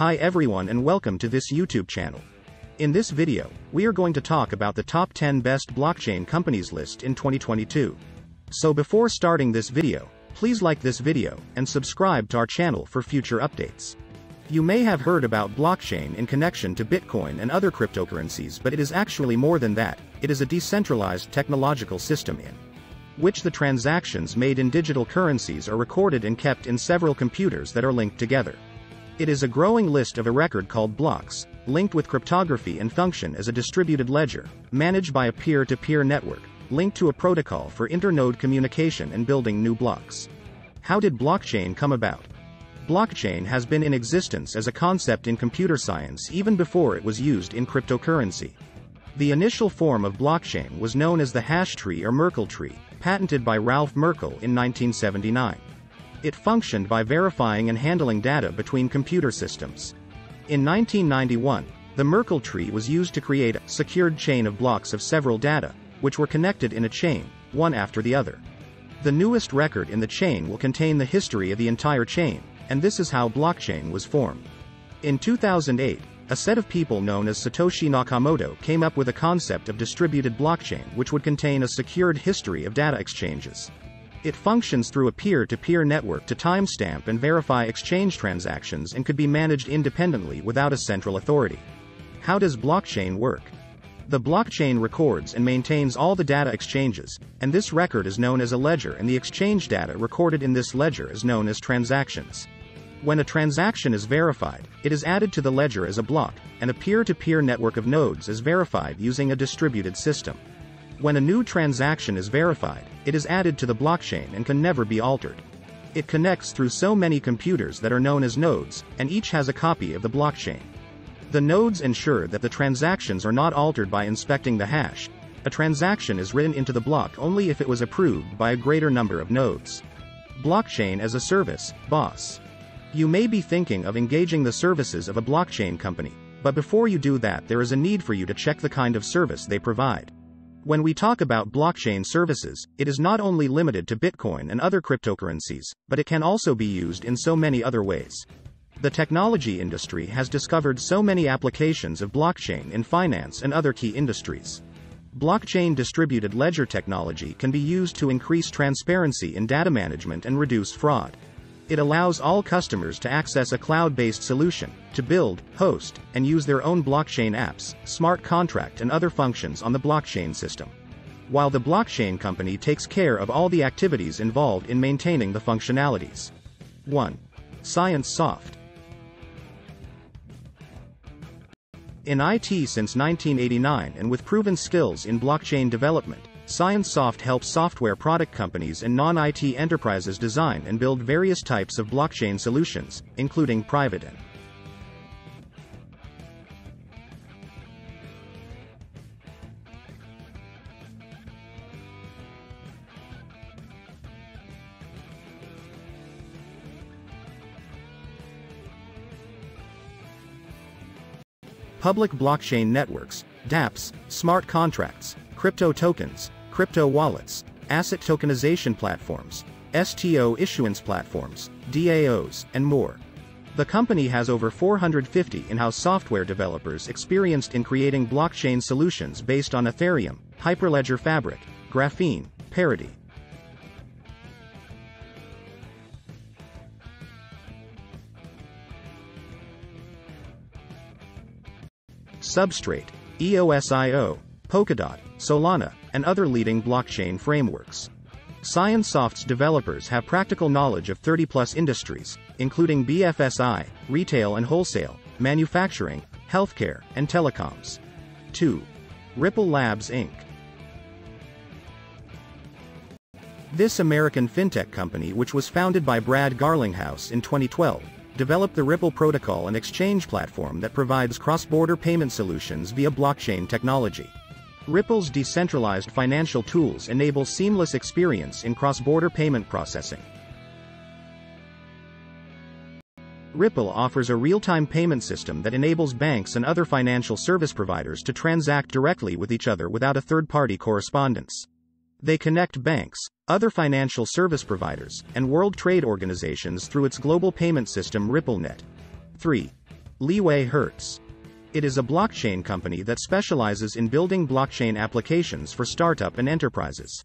Hi everyone and welcome to this YouTube channel. In this video, we are going to talk about the top 10 best blockchain companies list in 2022. So before starting this video, please like this video and subscribe to our channel for future updates. You may have heard about blockchain in connection to Bitcoin and other cryptocurrencies, but it is actually more than that. It is a decentralized technological system in which the transactions made in digital currencies are recorded and kept in several computers that are linked together. It is a growing list of a record called blocks, linked with cryptography and function as a distributed ledger, managed by a peer-to-peer network, linked to a protocol for internode communication and building new blocks. How did blockchain come about? Blockchain has been in existence as a concept in computer science even before it was used in cryptocurrency. The initial form of blockchain was known as the hash tree or Merkle tree, patented by Ralph Merkle in 1979. It functioned by verifying and handling data between computer systems. In 1991, the Merkle tree was used to create a secured chain of blocks of several data, which were connected in a chain, one after the other. The newest record in the chain will contain the history of the entire chain, and this is how blockchain was formed. In 2008, a set of people known as Satoshi Nakamoto came up with a concept of distributed blockchain which would contain a secured history of data exchanges. It functions through a peer-to-peer network to timestamp and verify exchange transactions and could be managed independently without a central authority. How does blockchain work? The blockchain records and maintains all the data exchanges, and this record is known as a ledger, and the exchange data recorded in this ledger is known as transactions. When a transaction is verified, it is added to the ledger as a block, and a peer-to-peer network of nodes is verified using a distributed system. When a new transaction is verified, it is added to the blockchain and can never be altered. It connects through so many computers that are known as nodes, and each has a copy of the blockchain. The nodes ensure that the transactions are not altered by inspecting the hash. A transaction is written into the block only if it was approved by a greater number of nodes. Blockchain as a service, BaaS. You may be thinking of engaging the services of a blockchain company, but before you do that, there is a need for you to check the kind of service they provide. When we talk about blockchain services, it is not only limited to Bitcoin and other cryptocurrencies, but it can also be used in so many other ways. The technology industry has discovered so many applications of blockchain in finance and other key industries. Blockchain distributed ledger technology can be used to increase transparency in data management and reduce fraud. It allows all customers to access a cloud-based solution, to build, host, and use their own blockchain apps, smart contract and other functions on the blockchain system, while the blockchain company takes care of all the activities involved in maintaining the functionalities. 1. ScienceSoft. In IT since 1989 and with proven skills in blockchain development, ScienceSoft helps software product companies and non-IT enterprises design and build various types of blockchain solutions, including private and public blockchain networks, dApps, smart contracts, crypto tokens, crypto wallets, asset tokenization platforms, STO issuance platforms, DAOs, and more. The company has over 450 in-house software developers experienced in creating blockchain solutions based on Ethereum, Hyperledger Fabric, Graphene, Parity, Substrate, EOSIO, Polkadot, Solana, and other leading blockchain frameworks. ScienceSoft's developers have practical knowledge of 30-plus industries, including BFSI, retail and wholesale, manufacturing, healthcare, and telecoms. 2. Ripple Labs Inc. This American fintech company, which was founded by Brad Garlinghouse in 2012, developed the Ripple protocol and exchange platform that provides cross-border payment solutions via blockchain technology. Ripple's decentralized financial tools enable seamless experience in cross-border payment processing. Ripple offers a real-time payment system that enables banks and other financial service providers to transact directly with each other without a third-party correspondence. They connect banks, other financial service providers, and World Trade Organizations through its global payment system RippleNet. 3. Leeway Hertz. It is a blockchain company that specializes in building blockchain applications for startup and enterprises.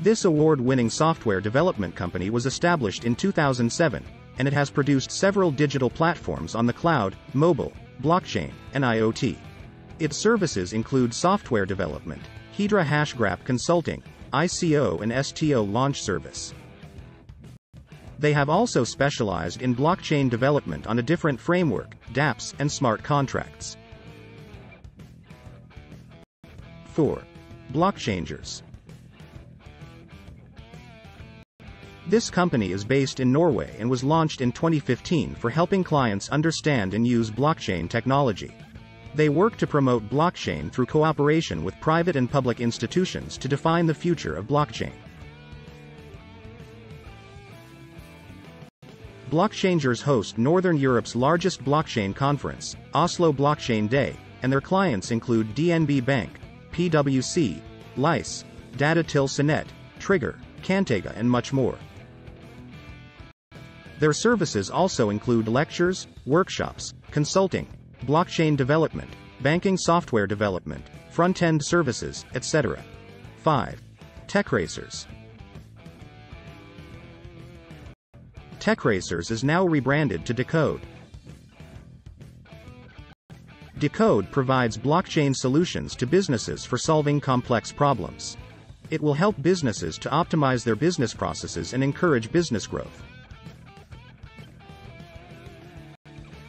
This award-winning software development company was established in 2007, and it has produced several digital platforms on the cloud, mobile, blockchain, and IoT. Its services include software development, Hedera Hashgraph consulting, ICO and STO launch service. They have also specialized in blockchain development on a different framework, dApps, and smart contracts. 4. Blockchangers. This company is based in Norway and was launched in 2015 for helping clients understand and use blockchain technology. They work to promote blockchain through cooperation with private and public institutions to define the future of blockchain. Blockchangers host Northern Europe's largest blockchain conference, Oslo Blockchain Day, and their clients include DNB Bank, PwC, Lice, Datatilsynet, Trigger, Kantega and much more. Their services also include lectures, workshops, consulting, blockchain development, banking software development, front-end services, etc. 5. TechRacers. TechRacers is now rebranded to Decode. Decode provides blockchain solutions to businesses for solving complex problems. It will help businesses to optimize their business processes and encourage business growth.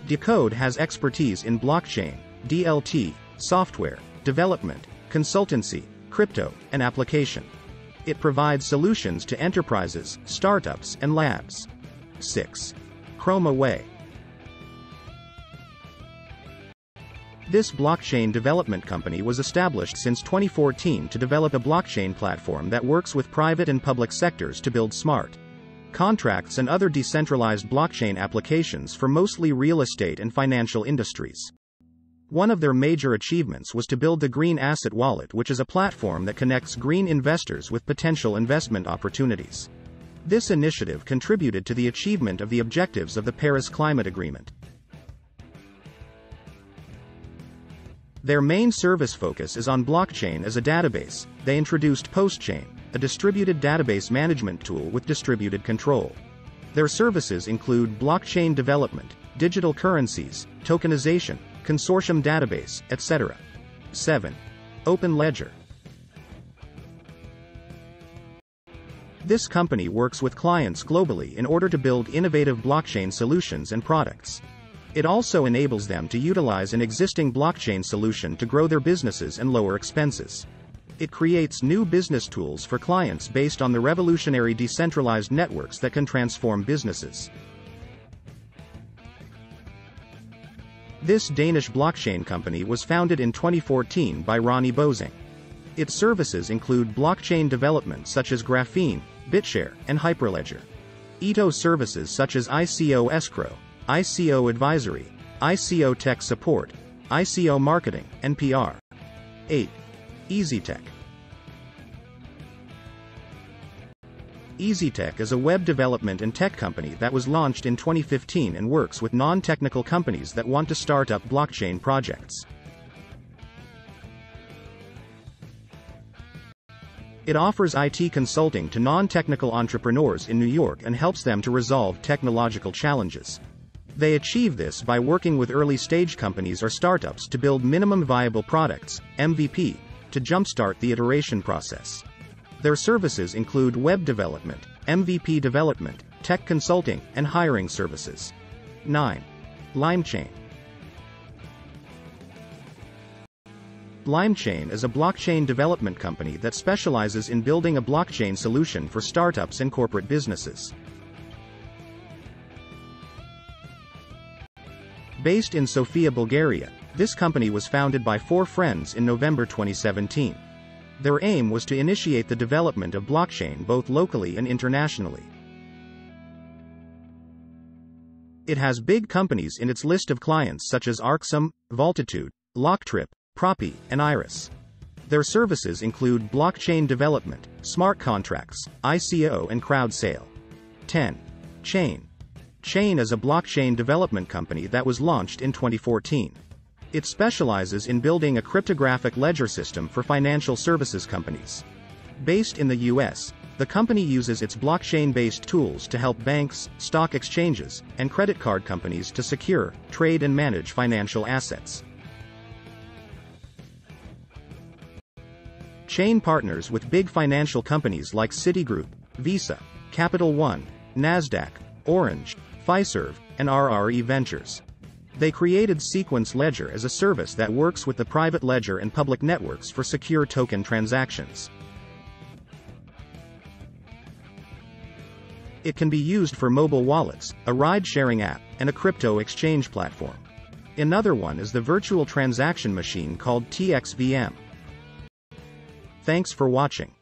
Decode has expertise in blockchain, DLT, software, development, consultancy, crypto, and application. It provides solutions to enterprises, startups, and labs. 6. ChromaWay. This blockchain development company was established since 2014 to develop a blockchain platform that works with private and public sectors to build smart contracts and other decentralized blockchain applications for mostly real estate and financial industries. One of their major achievements was to build the Green Asset Wallet, which is a platform that connects green investors with potential investment opportunities. This initiative contributed to the achievement of the objectives of the Paris Climate Agreement. Their main service focus is on blockchain as a database. They introduced Postchain, a distributed database management tool with distributed control. Their services include blockchain development, digital currencies, tokenization, consortium database, etc. 7. Open Ledger. This company works with clients globally in order to build innovative blockchain solutions and products. It also enables them to utilize an existing blockchain solution to grow their businesses and lower expenses. It creates new business tools for clients based on the revolutionary decentralized networks that can transform businesses. This Danish blockchain company was founded in 2014 by Ronnie Bozing. Its services include blockchain development such as Graphene, Bitshare, and Hyperledger. ITO services such as ICO escrow, ICO Advisory, ICO Tech Support, ICO Marketing, and PR. 8. EasyTech. EasyTech is a web development and tech company that was launched in 2015 and works with non-technical companies that want to start up blockchain projects. It offers IT consulting to non-technical entrepreneurs in New York and helps them to resolve technological challenges. They achieve this by working with early-stage companies or startups to build minimum viable products, MVP, to jumpstart the iteration process. Their services include web development, MVP development, tech consulting, and hiring services. 9. Limechain. Limechain is a blockchain development company that specializes in building a blockchain solution for startups and corporate businesses. Based in Sofia, Bulgaria, this company was founded by four friends in November 2017. Their aim was to initiate the development of blockchain both locally and internationally. It has big companies in its list of clients such as Arxum, Vaultitude, Locktrip, Propy, and Iris. Their services include blockchain development, smart contracts, ICO and crowd sale. 10. Chain. Chain is a blockchain development company that was launched in 2014. It specializes in building a cryptographic ledger system for financial services companies. Based in the US, the company uses its blockchain-based tools to help banks, stock exchanges, and credit card companies to secure, trade and manage financial assets. Chain partners with big financial companies like Citigroup, Visa, Capital One, Nasdaq, Orange, Fiserv, and RRE Ventures. They created Sequence Ledger as a service that works with the private ledger and public networks for secure token transactions. It can be used for mobile wallets, a ride-sharing app, and a crypto exchange platform. Another one is the virtual transaction machine called TXVM. Thanks for watching.